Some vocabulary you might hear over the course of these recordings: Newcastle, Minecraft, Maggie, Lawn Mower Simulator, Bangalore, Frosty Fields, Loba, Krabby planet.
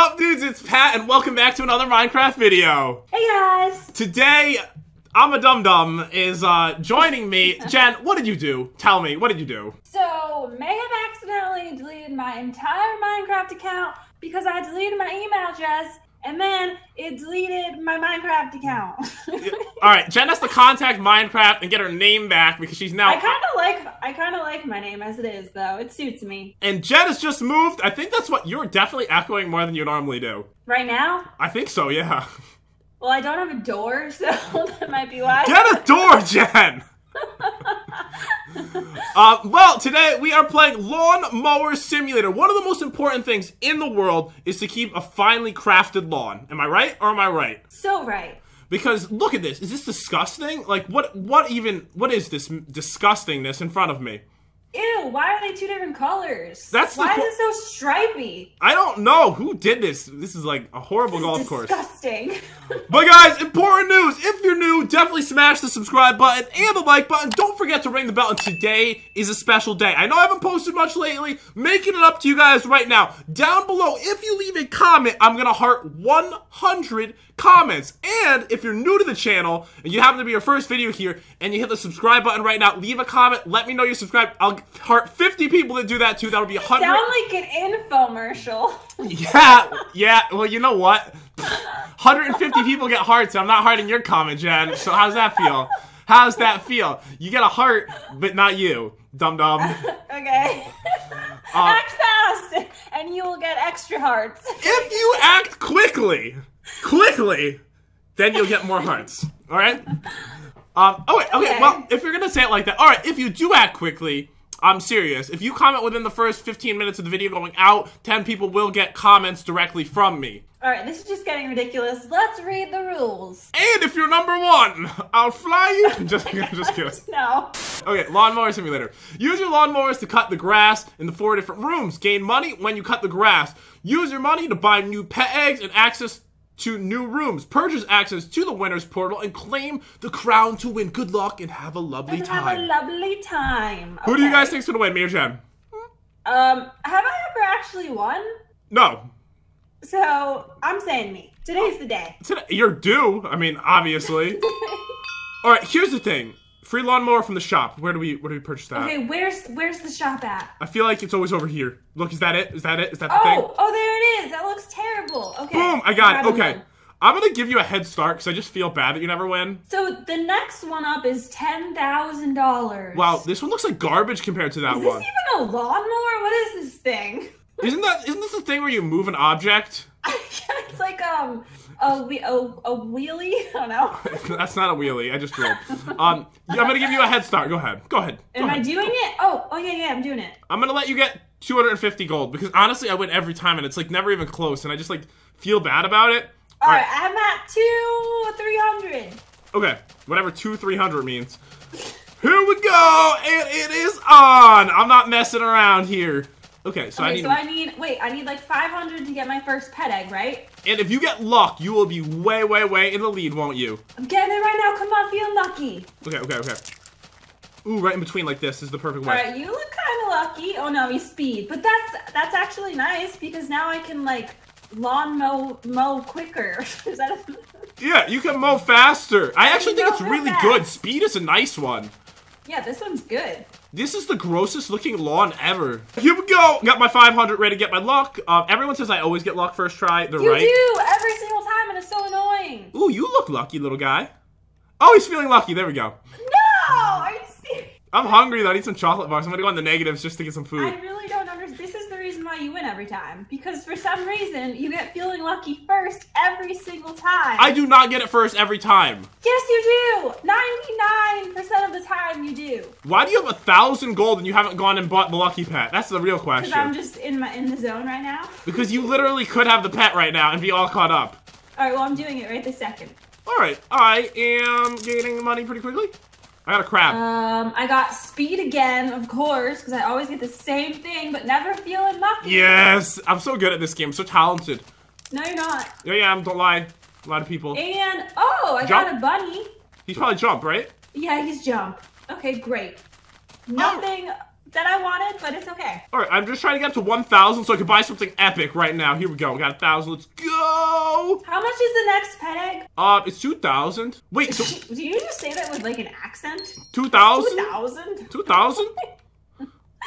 up, dudes? It's Pat, and welcome back to another Minecraft video. Hey, guys. Today, I'm a dum-dum is joining me. Jen, what did you do? Tell me, what did you do? So, may have accidentally deleted my entire Minecraft account because I deleted my email address, and then it deleted my Minecraft account. Alright, Jen has to contact Minecraft and get her name back because she's now... I kind of like my name as it is, though. It suits me. And Jen has just moved. I think that's what... You're definitely echoing more than you normally do. Right now? I think so, yeah. Well, I don't have a door, so that might be why. Get a door, Jen! Well, today we are playing Lawn Mower Simulator. One of the most important things in the world is to keep a finely crafted lawn. Am I right or am I right? So right. Because look at this. Is this disgusting? Like, what is this disgustingness in front of me? Ew, why are they two different colors? Why is it so stripy? I don't know. Who did this? This is like a horrible golf course. Disgusting. But guys, important news. If you're new, definitely smash the subscribe button and the like button. Don't forget to ring the bell. And today is a special day. I know I haven't posted much lately. Making it up to you guys right now. Down below, if you leave a comment, I'm going to heart 100 comments. And if you're new to the channel and you happen to be your first video here and you hit the subscribe button right now, leave a comment. Let me know you're subscribed. I'll heart 50 people that do that too. That would be 100. Sound like an infomercial. Yeah. Well, you know what? 150 people get hearts. I'm not hearting your comment, Jen. So how's that feel? How's that feel? You get a heart, but not you, dum dum. Okay. Act fast, and you will get extra hearts. If you act quickly, then you'll get more hearts. All right. Okay. Well, if you're gonna say it like that, all right. If you do act quickly. I'm serious. If you comment within the first 15 minutes of the video going out, 10 people will get comments directly from me. Alright, this is just getting ridiculous. Let's read the rules. And if you're number one, I'll fly you. Just kidding. No. Okay, Lawn Mower Simulator. Use your lawn mowers to cut the grass in the 4 different rooms. Gain money when you cut the grass. Use your money to buy new pet eggs and access to new rooms. Purchase access to the winner's portal and claim the crown to win. Good luck and have a lovely time. Okay. Who do you guys think's gonna win, me or Jen? Have I ever actually won? No. So, I'm saying me. Today's the day. Today, you're due. I mean, obviously. Alright, here's the thing. Free lawnmower from the shop. Where do we purchase that? Okay, where's the shop at? I feel like it's always over here. Look, is that it? Is that it? Is that the thing? Oh, there it is. That looks terrible. Okay. Boom! I got it. Okay. Win. I'm gonna give you a head start because I just feel bad that you never win. So the next one up is $10,000. Wow, this one looks like garbage compared to that one. Is this even a lawnmower? What is this thing? Isn't this the thing where you move an object? It's like a wheelie? I don't know. That's not a wheelie. I just rolled. I'm going to give you a head start. Go ahead. Am I doing it? Oh, yeah, I'm doing it. I'm going to let you get 250 gold because honestly, I win every time and it's like never even close and I just like feel bad about it. All right. I'm at 200. Okay. Whatever 200-300 means. Here we go. And it is on. I'm not messing around here. Okay, I need like 500 to get my first pet egg, right? And if you get luck, you will be way, way, way in the lead, won't you? I'm getting it right now. Come on, feel lucky. Okay. Ooh, right in between like this is the perfect way. All right, you look kind of lucky. Oh no, you speed, but that's actually nice because now I can like mow quicker. Is that a... Yeah, you can mow faster. I actually think it's really good. Speed is a nice one. Yeah, this one's good. This is the grossest looking lawn ever. Here we go. Got my 500 ready to get my luck. Everyone says I always get luck first try. They're right. You do every single time, and it's so annoying. Ooh, you look lucky, little guy. Oh, he's feeling lucky. There we go. No, are you serious? I'm hungry though. I need some chocolate bars. I'm gonna go on the negatives just to get some food. I really don't understand. This is the reason why you win every time. Because for some reason you get feeling lucky first every single time. I do not get it first every time. Yes, you do. 99% of the time you do. Why do you have 1,000 gold and you haven't gone and bought the lucky pet? That's the real question. Because I'm just in the zone right now. Because you literally could have the pet right now and be all caught up. All right, well I'm doing it right this second. All right, I am gaining money pretty quickly. I got a crab. I got speed again, of course, because I always get the same thing, but never feeling lucky. Yes, I'm so good at this game. I'm so talented. No, you're not. Yeah, don't lie. A lot of people. And, oh, I got a bunny. He's probably jump, right? Yeah, he's jump. Okay, great. Nothing that I wanted, but it's okay. All right, I'm just trying to get up to 1,000 so I can buy something epic right now. Here we go. We got 1,000. Let's go. How much is the next pet egg? It's 2,000. Wait, so do you just say that with like an accent? 2,000? 2,000? 2,000?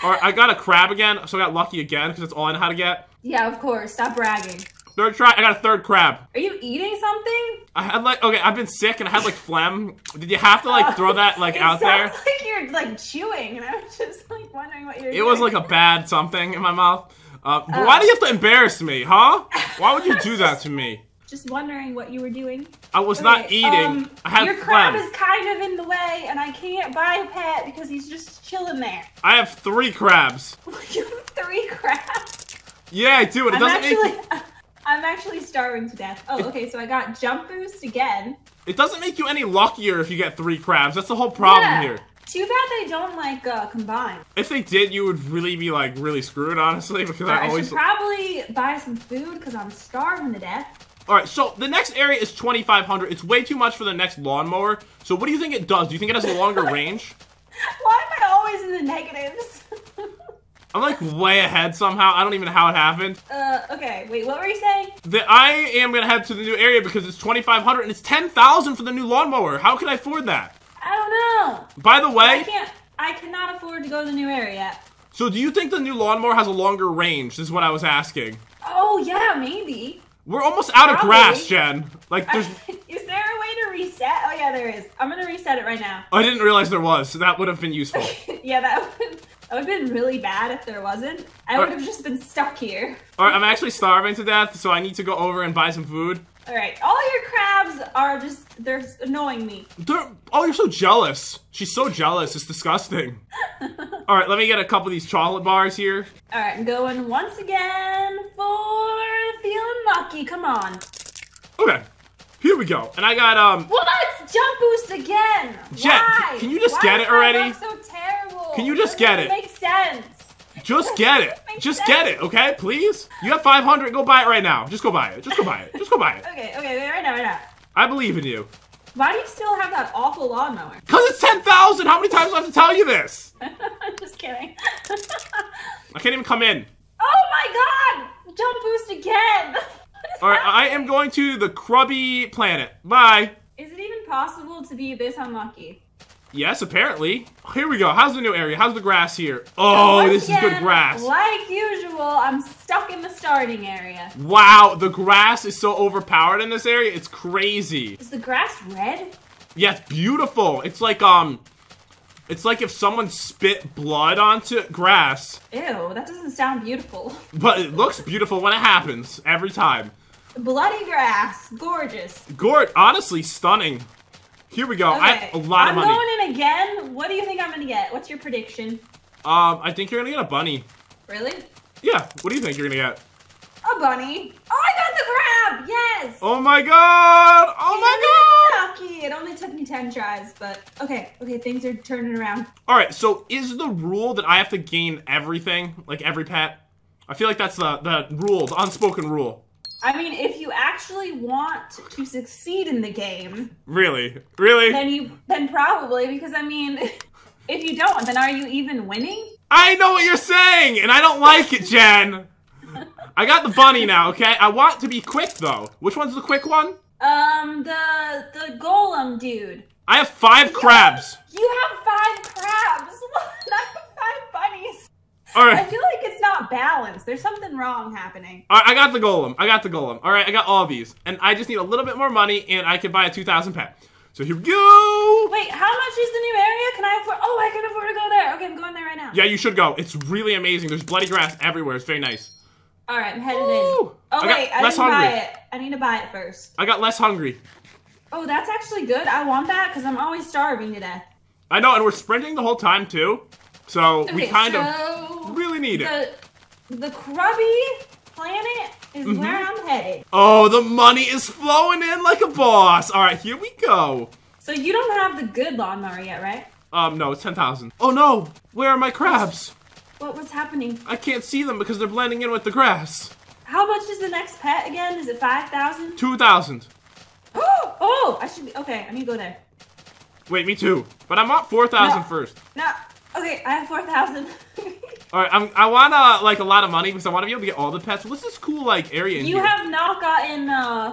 All right, I got a crab again, so I got lucky again because that's all I know how to get. Yeah, of course. Stop bragging. Third try, I got a third crab. Are you eating something? I had like, okay, I've been sick and I had like phlegm. Did you have to like throw that like out there? It sounds like you're like chewing and I was just like wondering what you're doing. It was like a bad something in my mouth. But why do you have to embarrass me, huh? Why would you do that to me? Just wondering what you were doing. I was not eating. I had your crab is kind of in the way and I can't buy a pet because he's just chilling there. I have three crabs. You have three crabs? Yeah, I do. It doesn't make... I'm actually starving to death. Oh, okay, so I got jump boost again. It doesn't make you any luckier if you get three crabs. That's the whole problem here. Too bad they don't, like, combine. If they did, you would really be, like, really screwed, honestly, because I always... I should probably buy some food because I'm starving to death. All right, so the next area is 2,500. It's way too much for the next lawnmower. So what do you think it does? Do you think it has a longer range? Why am I always in the negatives? I'm like way ahead somehow. I don't even know how it happened. Okay. Wait, what were you saying? That I am gonna head to the new area because it's 2,500 and it's 10,000 for the new lawnmower. How can I afford that? I don't know. By the way, I cannot afford to go to the new area yet. So do you think the new lawnmower has a longer range? This is what I was asking. Oh yeah, maybe. We're almost out of grass, Jen. Like there's. Is there a way to reset? Oh yeah, there is. I'm gonna reset it right now. I didn't realize there was. So that would have been useful. Yeah, that would. It would have been really bad if there wasn't. I would have just been stuck here. Alright, I'm actually starving to death, so I need to go over and buy some food. Alright, all your crabs are just, they're annoying me. They're, oh, you're so jealous. She's so jealous, it's disgusting. Alright, let me get a couple of these chocolate bars here. Alright, I'm going once again for feeling lucky, come on. Okay, here we go. And I got, well, that's jump boost again! Jen, why? Can you just get it already? Can you just get it? It makes sense. Just get it. Just get it, okay? Please? You have 500. Go buy it right now. Just go buy it. Just go buy it. Just go buy it. Okay, okay. Right now, right now. I believe in you. Why do you still have that awful lawnmower? Because it's 10,000. How many times do I have to tell you this? I'm just kidding. I can't even come in. Oh, my God. Jump boost again. All right, I am going to the Krabby planet. Bye. Is it even possible to be this unlucky? Yes, apparently. Here we go. How's the new area? How's the grass here? Oh, this is good grass. Like usual, I'm stuck in the starting area. Wow, the grass is so overpowered in this area. It's crazy. Is the grass red? Yeah, it's beautiful. It's like if someone spit blood onto grass. Ew, that doesn't sound beautiful. But it looks beautiful when it happens, every time. Bloody grass. Gorgeous. Honestly, stunning. Here we go. Okay. I have a lot of money. I'm going in again. What do you think I'm going to get? What's your prediction? I think you're going to get a bunny. Really? Yeah. What do you think you're going to get? A bunny. Oh, I got the crab. Yes. Oh, my God. Oh, my God. Lucky. It only took me 10 tries, but okay. Okay, things are turning around. All right, so is the rule that I have to gain everything, like every pet? I feel like that's the rule, the unspoken rule. I mean, if you actually want to succeed in the game... Really? Really? Then probably, because I mean, if you don't, then are you even winning? I know what you're saying, and I don't like it, Jen! I got the bunny now, okay? I want to be quick, though. Which one's the quick one? The golem dude. I have five crabs. You have five crabs! I have five bunnies. All right. I feel like it's not balanced. There's something wrong happening. All right, I got the golem. I got the golem. All right, I got all these. And I just need a little bit more money, and I can buy a 2,000 pet. So here we go. Wait, how much is the new area? Can I afford? Oh, I can afford to go there. Okay, I'm going there right now. Yeah, you should go. It's really amazing. There's bloody grass everywhere. It's very nice. All right, I'm headed in. Oh, wait, I didn't buy it. I need to buy it first. I got less hungry. Oh, that's actually good. I want that because I'm always starving to death. I know, and we're sprinting the whole time, too. So okay, we kind of really need it. The Krabby planet is where I'm headed. Oh, the money is flowing in like a boss. All right, here we go. So you don't have the good lawnmower yet, right? No, it's 10,000. Oh no, where are my crabs? What's happening? I can't see them because they're blending in with the grass. How much is the next pet again? Is it 5,000? 2,000. Oh, I should be okay. I need to go there. Wait, me too. But I'm at 4,000 first. No. Okay, I have 4,000. All right, I want like a lot of money because I want to be able to get all the pets. What's this cool like area in here? You have not gotten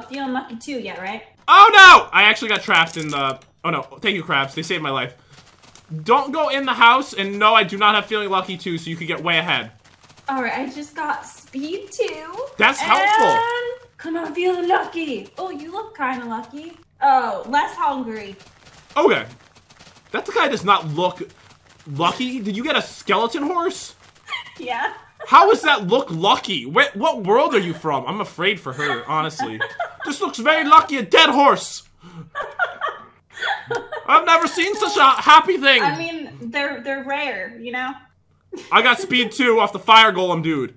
Feel Lucky 2 yet, right? Oh no! I actually got trapped in the. Oh no! Thank you, crabs. They saved my life. Don't go in the house, and no, I do not have Feeling Lucky 2, so you could get way ahead. Alright, I just got Speed 2. That's helpful. Come on, Feeling Lucky. Oh, you look kind of lucky. Oh, less hungry. Okay. That guy does not look lucky. Did you get a skeleton horse? Yeah. How does that look lucky? What world are you from? I'm afraid for her, honestly. This looks very lucky, a dead horse. I've never seen such a happy thing. I mean, they're rare, you know? I got Speed 2 off the fire golem, dude.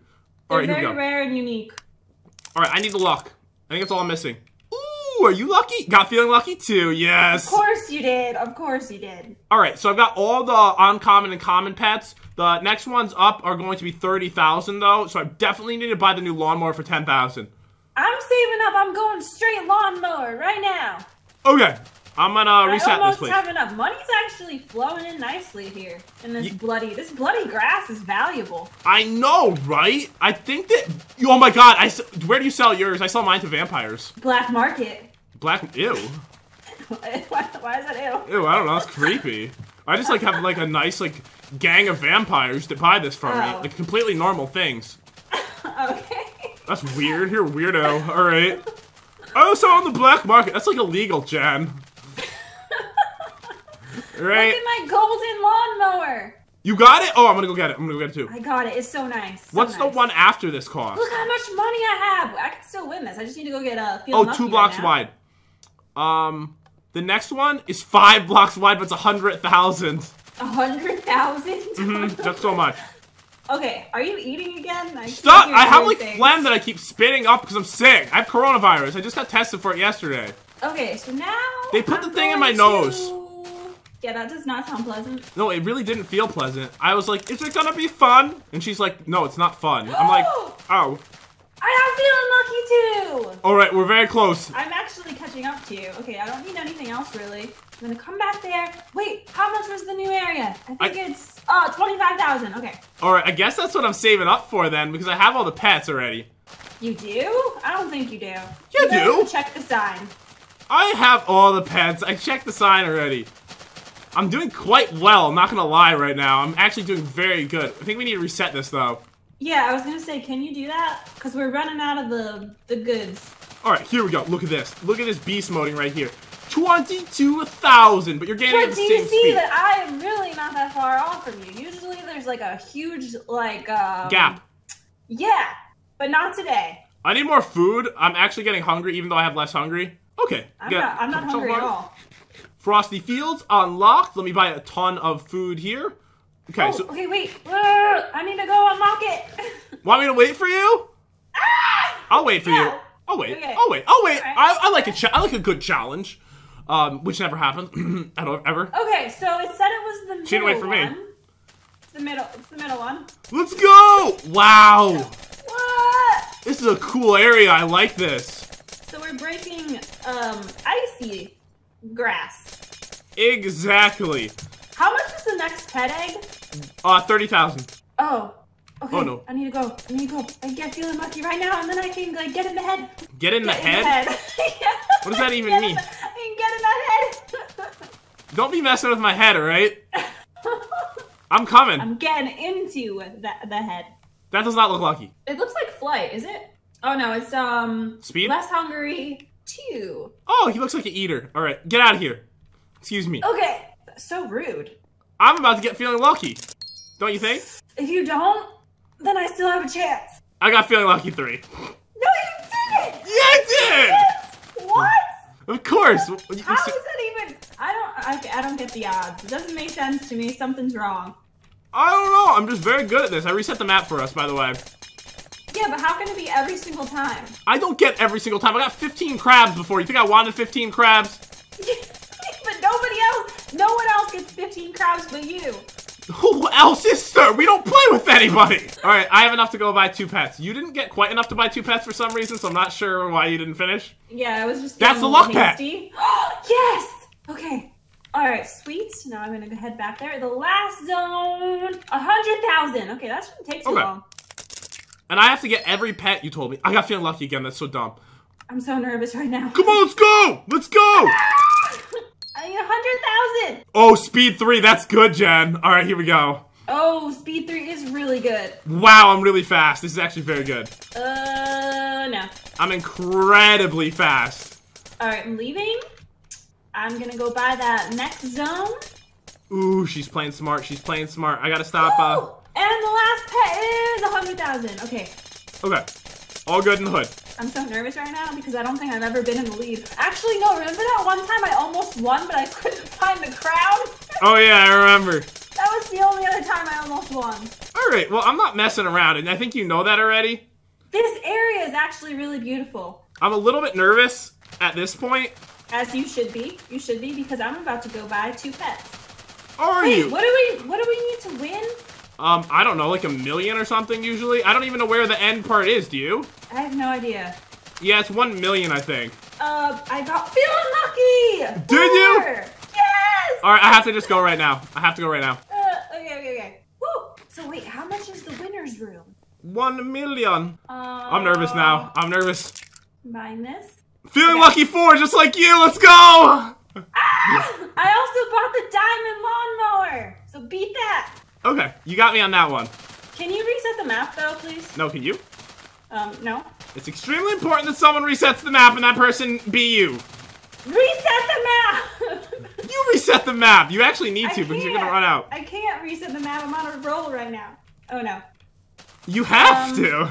All right, here we go. They're very rare and unique. All right, I need the luck. I think that's all I'm missing. Ooh, are you lucky? Got Feeling Lucky 2, yes. Of course you did. Of course you did. All right, so I've got all the uncommon and common pets. The next ones up are going to be 30,000, though, so I definitely need to buy the new lawnmower for 10,000. I'm saving up. I'm going straight lawnmower right now. Okay. I'm gonna reset this place. I almost have enough. Money's actually flowing in nicely here. And this bloody grass is valuable. I know, right? I think that. Oh my God! Where do you sell yours? I sell mine to vampires. Black market. Black. Ew. Why is that ew? Ew, I don't know. It's creepy. I just like have like a nice like gang of vampires that buy this from me, like completely normal things. Okay. That's weird. You're a weirdo. All right. I also own the black market. That's like illegal, Jen. Right. Look at my golden lawnmower. You got it? Oh, I'm gonna go get it. I'm gonna go get it too. I got it. It's so nice. So What's the one after this cost? Look how much money I have. I can still win this. I just need to go get a. Oh, 2 blocks right wide. The next one is 5 blocks wide, but it's 100,000. 100,000? That's so much. Okay, are you eating again? Stop! I have like phlegm that I keep spitting up because I'm sick. I have coronavirus. I just got tested for it yesterday. Okay, so now they put the thing in my nose. Yeah, that does not sound pleasant. No, it really didn't feel pleasant. I was like, is it gonna be fun? And she's like, no, it's not fun. I'm like, oh. I am feeling lucky too! Alright, we're very close. I'm actually catching up to you. Okay, I don't need anything else really. I'm gonna come back there. Wait, how much was the new area? I think it's 25,000, okay. Alright, I guess that's what I'm saving up for then, because I have all the pets already. You do? I don't think you do. You do? Check the sign. I have all the pets. I checked the sign already. I'm doing quite well, I'm not gonna lie right now. I'm actually doing very good. I think we need to reset this though. Yeah, I was gonna say, can you do that? Because we're running out of the goods. Alright, here we go. Look at this. Look at this beast moding right here. 22,000, but you're gaining at the same speed. But do you see that I am really not that far off from you? Usually there's like a huge, like, gap. Yeah, but not today. I need more food. I'm actually getting hungry even though I have less hungry. Okay. I'm not hungry at all. Frosty Fields unlocked. Let me buy a ton of food here. Okay, okay, wait. I need to go unlock it. Want me to wait for you? Ah! I'll wait for you. I'll wait. Okay. I'll wait. I'll wait. Right. I like a good challenge, which never happens. I don't ever. Okay, so it said it was the middle one. It's the middle. It's the middle one. Let's go! Wow. What? This is a cool area. I like this. So we're breaking icy grass. Exactly. How much is the next pet egg? 30,000. Oh. Okay. Oh no. I need to go. I need to go. I get Feeling Lucky right now, and then I can like get in the head. Get in the head? Yeah. What does that even mean? I can get in the head. Don't be messing with my head, all right? I'm coming. I'm getting into the head. That does not look lucky. It looks like flight, is it? Oh no, it's Speed? Less hungry. 2. Oh, he looks like an eater. All right, get out of here. Excuse me. Okay, that's so rude. I'm about to get Feeling Lucky. Don't you think? If you don't, then I still have a chance. I got Feeling Lucky 3. No, you didn't! Yeah, I did! Yes! What? Of course. How is that even? I don't get the odds. It doesn't make sense to me. Something's wrong. I don't know. I'm just very good at this. I reset the map for us, by the way. Yeah, but how can it be every single time? I don't get every single time. I got 15 crabs before. You think I wanted 15 crabs? But nobody else, no one else gets 15 crabs but you. Who else is there? We don't play with anybody. All right, I have enough to go buy 2 pets. You didn't get quite enough to buy 2 pets for some reason, so I'm not sure why you didn't finish. Yeah, I was just. That's the luck pet. Yes. Okay. All right, sweet. Now I'm gonna head back there. The last zone, 100,000. Okay, that shouldn't take too long. And I have to get every pet you told me. I got feeling lucky again. That's so dumb. I'm so nervous right now. Come on, let's go. Let's go. I need 100,000. Oh, speed 3. That's good, Jen. All right, here we go. Oh, speed 3 is really good. Wow, I'm really fast. This is actually very good. No. I'm incredibly fast. All right, I'm leaving. I'm gonna go by that next zone. Ooh, she's playing smart. She's playing smart. I gotta stop. And the last pet is 100,000. Okay. Okay. All good in the hood. I'm so nervous right now because I don't think I've ever been in the lead. Actually, no. Remember that one time I almost won, but I couldn't find the crowd? Oh yeah, I remember. That was the only other time I almost won. Alright, well, I'm not messing around, and I think you know that already. This area is actually really beautiful. I'm a little bit nervous at this point. As you should be. You should be, because I'm about to go buy 2 pets. Are you? What do we need to win? I don't know, like 1 million or something, usually? I don't even know where the end part is, do you? I have no idea. Yeah, it's 1 million, I think. I got feeling lucky! Did you? All right, I have to just go right now. I have to go right now. Okay. Woo! So wait, how much is the winner's room? 1 million. I'm nervous now. I'm nervous. Minus. Feeling lucky 4, just like you. Let's go. Ah! I also bought the diamond lawnmower. So beat that. Okay, you got me on that one. Can you reset the map though, please? No, can you? No. It's extremely important that someone resets the map, and that person be you. Reset the map. You reset the map! You actually need to because you're gonna run out. I can't reset the map. I'm on a roll right now. Oh no. You have to!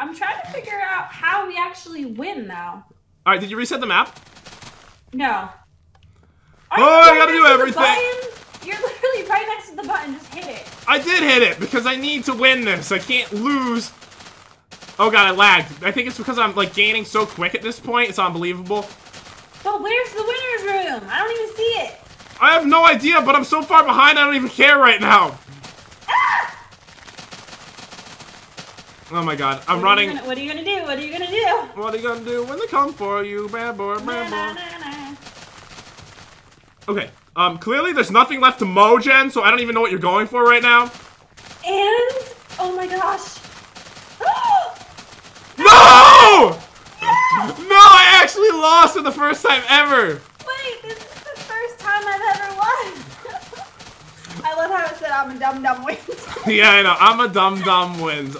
I'm trying to figure out how we actually win now. Alright, did you reset the map? No. Oh, I gotta do everything! You're literally right next to the button. Just hit it. I did hit it because I need to win this. I can't lose. Oh god, I lagged. I think it's because I'm like gaining so quick at this point. It's unbelievable. But where's the winner's room? I don't even see it. I have no idea, but I'm so far behind I don't even care right now. Ah! Oh my god, I'm running. What are you gonna do? What are you gonna do? What are you gonna do when they come for you, bad boy, bad boy? Okay, clearly there's nothing left to mow, Jen, so I don't even know what you're going for right now. And, oh my gosh. No! No, I actually lost for the first time ever! Wait, this is the first time I've ever won! I love how it said I'm a dumb wins. Yeah, I know. I'm a dumb wins.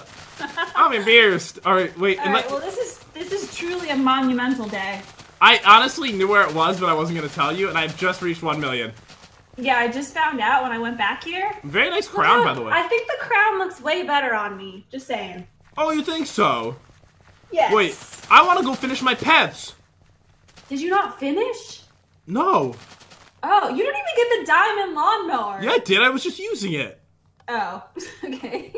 I'm embarrassed. Alright, wait. Alright, well this is truly a monumental day. I honestly knew where it was, but I wasn't gonna tell you, and I've just reached 1 million. Yeah, I just found out when I went back here. Very nice crown, by the way. I think the crown looks way better on me. Just saying. Oh, you think so? Yes. Wait, I want to go finish my pets. Did you not finish? No. Oh, you didn't even get the diamond lawnmower. Yeah, I did. I was just using it. Oh, okay.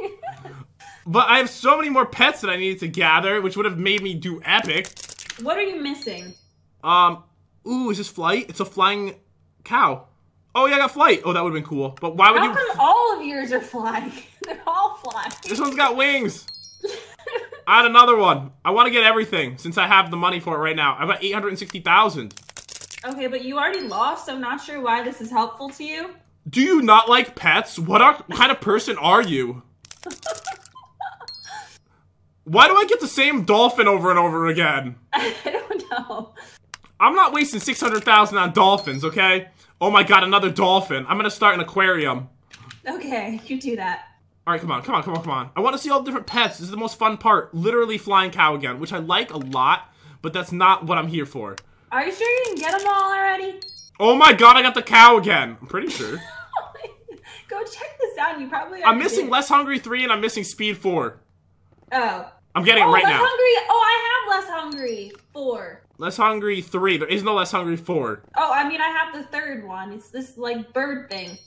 But I have so many more pets that I needed to gather, which would have made me do epic. What are you missing? Ooh, is this flight? It's a flying cow. Oh, yeah, I got flight. Oh, that would have been cool. But why would you... How come all of yours are flying? They're all flying. This one's got wings. I had another one. I want to get everything since I have the money for it right now. I've got 860,000. Okay, but you already lost, so I'm not sure why this is helpful to you. Do you not like pets? What kind of person are you? Why do I get the same dolphin over and over again? I don't know. I'm not wasting 600,000 on dolphins, okay? Oh my god, another dolphin. I'm gonna start an aquarium. Okay, you do that. Alright, come on. I want to see all the different pets. This is the most fun part. Literally flying cow again, which I like a lot, but that's not what I'm here for. Are you sure you didn't get them all already? Oh my god, I got the cow again. I'm pretty sure. Go check this out. You probably already did. Less Hungry 3 and I'm missing Speed 4. Oh. I'm getting it right now. Oh, I have Less Hungry 4. Less Hungry 3. There is no Less Hungry 4. Oh, I mean, I have the third one. It's this, like, bird thing.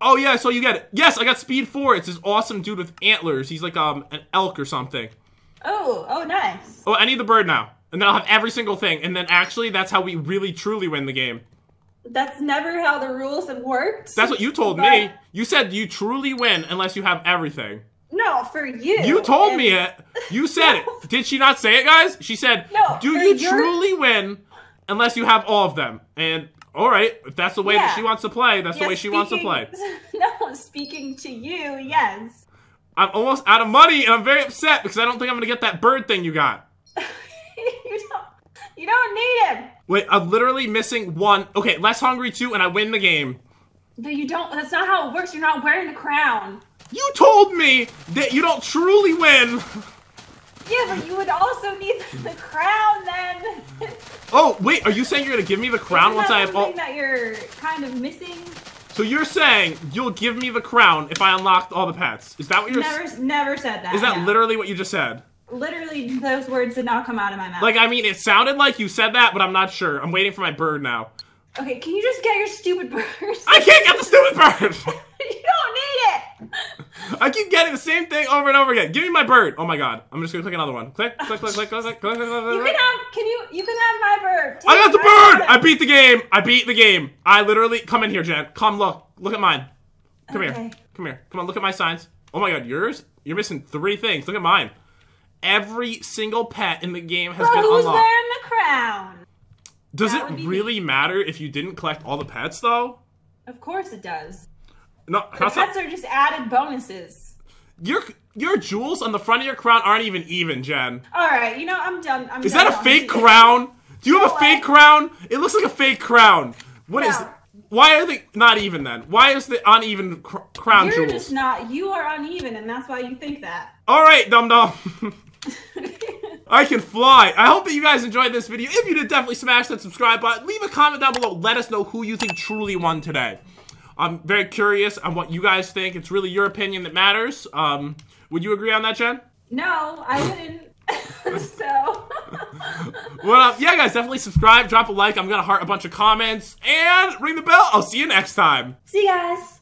Oh yeah, so you get it. Yes, I got Speed 4. It's this awesome dude with antlers. He's like an elk or something. Oh, nice. Oh, I need the bird now. And then I'll have every single thing. And then actually, that's how we really truly win the game. That's never how the rules have worked. That's what you told me. You said you truly win unless you have everything. No, for you. You told me it. You said it. Did she not say it, guys? She said, no, do you truly win unless you have all of them? And All right, if that's the way that she wants to play, that's the way she wants to play. No, speaking to you, yes. I'm almost out of money, and I'm very upset because I don't think I'm gonna get that bird thing you got. You don't need him. Wait, I'm literally missing one. Okay, less hungry too, and I win the game. But you don't. That's not how it works. You're not wearing the crown. You told me that you don't truly win. Yeah, but you would also need the crown then. Oh, wait, are you saying you're gonna give me the crown once I have all- that you're kind of missing? So you're saying you'll give me the crown if I unlocked all the pets. Is that what you're- Never said that. Is that literally what you just said? Literally, those words did not come out of my mouth. Like, I mean, it sounded like you said that, but I'm not sure. I'm waiting for my bird now. Okay, can you just get your stupid bird? I can't get the stupid bird! You don't need it! I keep getting the same thing over and over again. Give me my bird. Oh my god. I'm just gonna click another one. Click, click, click, click, click, click, click, click, you can have my bird. I got the bird! I beat the game! I beat the game. I literally come in here, Jen. Come look. Look at mine. Come here. Come here. Come on, look at my signs. Oh my god, yours? You're missing three things. Look at mine. Every single pet in the game has been unlocked. Who's wearing the crown? Does it really matter if you didn't collect all the pets though? Of course it does. No, the pets are just added bonuses. Your jewels on the front of your crown aren't even, Jen. All right, you know I'm done. I'm done. Is that a fake crown? Do you have a fake crown? It looks like a fake crown. What is? Why are they not even then? Why is the uneven crown jewels? You're just not. You are uneven, and that's why you think that. All right, dum dum. I can fly. I hope that you guys enjoyed this video. If you did, definitely smash that subscribe button. Leave a comment down below. Let us know who you think truly won today. I'm very curious on what you guys think. It's really your opinion that matters. Would you agree on that, Jen? No, I didn't. So. Well, yeah, guys, definitely subscribe. Drop a like. I'm going to heart a bunch of comments. And ring the bell. I'll see you next time. See you guys.